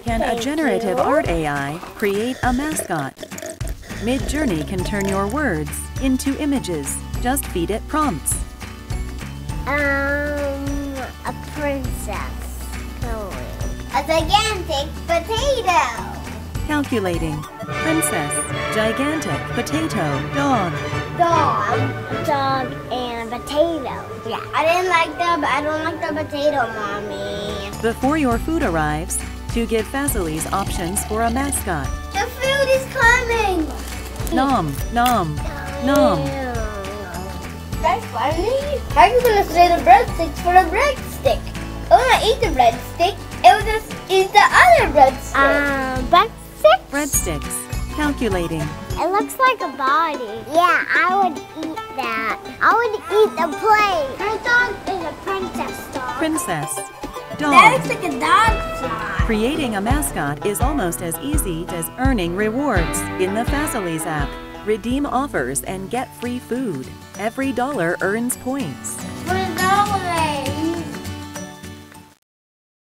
Can a generative art AI create a mascot? Midjourney can turn your words into images. Just feed it prompts. A princess going. A gigantic potato. Calculating. Princess. Gigantic. Potato. Dog. Dog and potato. Yeah, I don't like the potato, Mommy. Before your food arrives, to give Fazoli's options for a mascot. The food is coming! Nom, nom, nom. Guys, finally, I'm gonna say the breadsticks for the breadstick. I wanna eat the breadstick, I will just eat the other breadstick. Breadsticks? Breadsticks. Calculating. It looks like a body. Yeah, I would eat that. I would eat the plate. Her dog is a princess dog. Princess. Dog. That looks like a dog slide. Creating a mascot is almost as easy as earning rewards in the Fazoli's app. Redeem offers and get free food. Every dollar earns points.